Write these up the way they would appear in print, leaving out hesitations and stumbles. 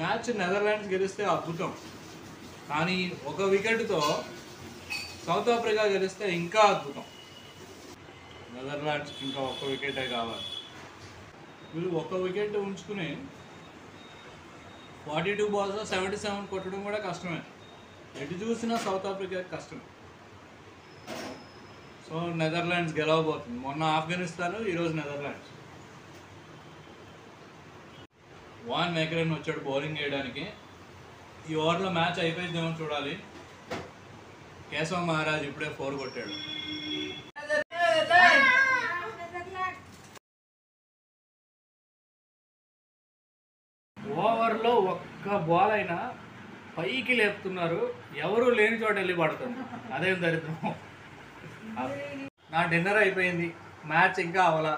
Match Netherlands గెలిస్తే అద్భుతం, కానీ ఒక వికెట్తో సౌత్ ఆఫ్రికా గెలిస్తే ఇంకా అద్భుతం. నెదర్లాండ్స్ ఇంకా ఒక్క వికెటే కావాలి. వీళ్ళు ఒక్క వికెట్ ఉంచుకుని 42 బాల్స్లో 77 కొట్టడం కూడా కష్టమే. ఎటు చూసినా సౌత్ ఆఫ్రికా కష్టమే. సో నెదర్లాండ్స్ గెలవబోతుంది. మొన్న ఆఫ్ఘనిస్తాన్, ఈరోజు నెదర్లాండ్స్. వాన్ మేకరన్ వచ్చాడు బౌలింగ్ వేయడానికి. ఈ ఓవర్లో మ్యాచ్ అయిపోయిందేమో చూడాలి. కేశవ మహారాజ్ ఇప్పుడే 4 కొట్టాడు. ఓవర్లో ఒక్క బాల్ అయినా పైకి లేపుతున్నారు. ఎవరు లేని చోట వెళ్ళి పడుతుంది. అదేం దరిద్రం. నా డిన్నర్ అయిపోయింది. మ్యాచ్ ఇంకా అవలా.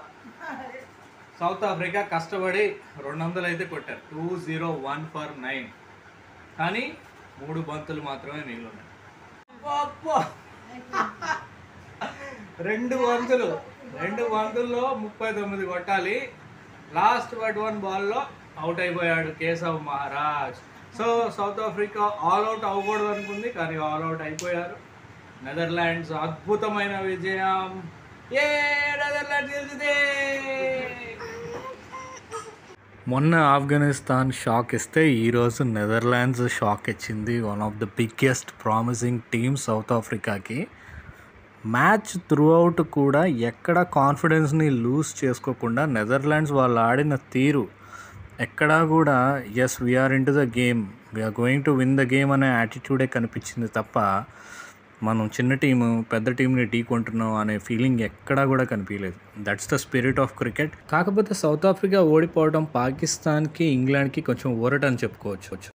సౌత్ ఆఫ్రికా కష్టపడి 200 అయితే కొట్టారు, 201 for 9. కానీ 3 బంతులు మాత్రమే మిగిలినాయి. 2 బంతుల్లో 39 కొట్టాలి. లాస్ట్ బట్ 1 బాల్లో అవుట్ అయిపోయాడు Keshav Maharaj. So South Africa all out అవ్వకూడదు అనుకుంది, కానీ ఆల్ అవుట్ అయిపోయారు. నెదర్లాండ్స్ అద్భుతమైన విజయం. ఏ నెదర్లాండ్స్ గెలిచింది. మొన్న ఆఫ్ఘనిస్తాన్ షాక్ ఇస్తే ఈరోజు నెదర్లాండ్స్ షాక్ ఇచ్చింది. One of the biggest promising team South ఆఫ్రికాకి. మ్యాచ్ త్రూ అవుట్ కూడా ఎక్కడ కాన్ఫిడెన్స్ని లూజ్ చేసుకోకుండా నెదర్లాండ్స్ వాళ్ళు ఆడిన తీరు ఎక్కడా కూడా as we are in to the game, we are going to win the game అనే యాటిట్యూడే కనిపించింది తప్ప మనం చిన్న టీము పెద్ద టీంని ఢీకొంటున్నాం అనే ఫీలింగ్ ఎక్కడా కూడా కనిపించలేదు. That's the spirit of cricket. కాకపోతే సౌత్ ఆఫ్రికా ఓడిపోవడం పాకిస్తాన్కి, ఇంగ్లాండ్కి కొంచెం ఊరట అని చెప్పుకోవచ్చు.